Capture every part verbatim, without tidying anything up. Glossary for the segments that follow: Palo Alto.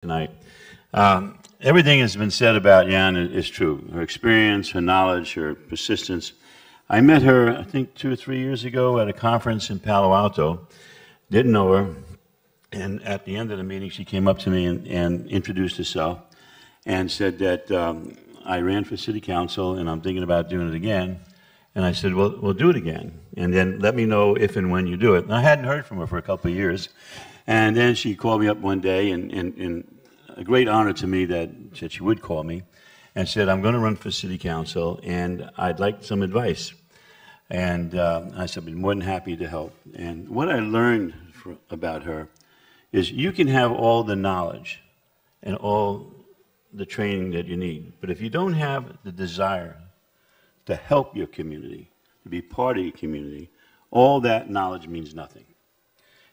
tonight. Um, everything has been said about Jan is true. Her experience, her knowledge, her persistence. I met her, I think, two or three years ago at a conference in Palo Alto. Didn't know her. And at the end of the meeting, she came up to me and, and introduced herself and said that um, I ran for city council and I'm thinking about doing it again. And I said, well, we'll do it again. And then let me know if and when you do it. And I hadn't heard from her for a couple of years. And then she called me up one day, and, and, and a great honor to me that, that she would call me, and said, I'm going to run for city council, and I'd like some advice. And uh, I said, I'd be more than happy to help. And what I learned for, about her is you can have all the knowledge and all the training that you need, but if you don't have the desire to help your community, to be part of your community, all that knowledge means nothing.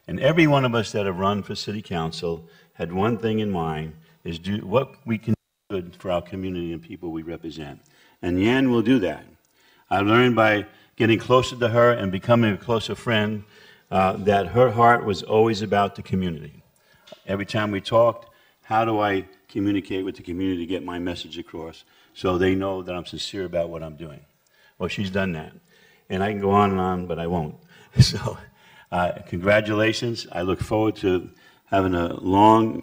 And every one of us that have run for city council had one thing in mind, is do what we can do for our community and people we represent. And Jan will do that. I learned by getting closer to her and becoming a closer friend uh, that her heart was always about the community. Every time we talked, how do I communicate with the community to get my message across so they know that I'm sincere about what I'm doing? Well, she's done that. And I can go on and on, but I won't. So. Uh, congratulations. I look forward to having a long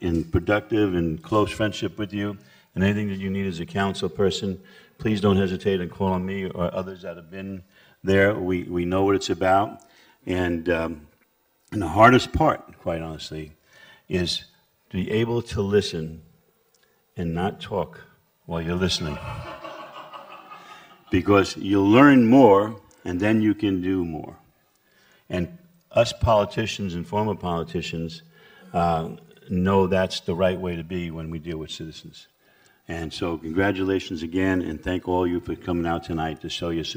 and productive and close friendship with you. And anything that you need as a council person, please don't hesitate in calling me or others that have been there. We, we know what it's about. And, um, and the hardest part, quite honestly, is to be able to listen and not talk while you're listening. Because you'll learn more, and then you can do more. And us politicians and former politicians uh, know that's the right way to be when we deal with citizens. And so congratulations again, and thank all you for coming out tonight to show your support.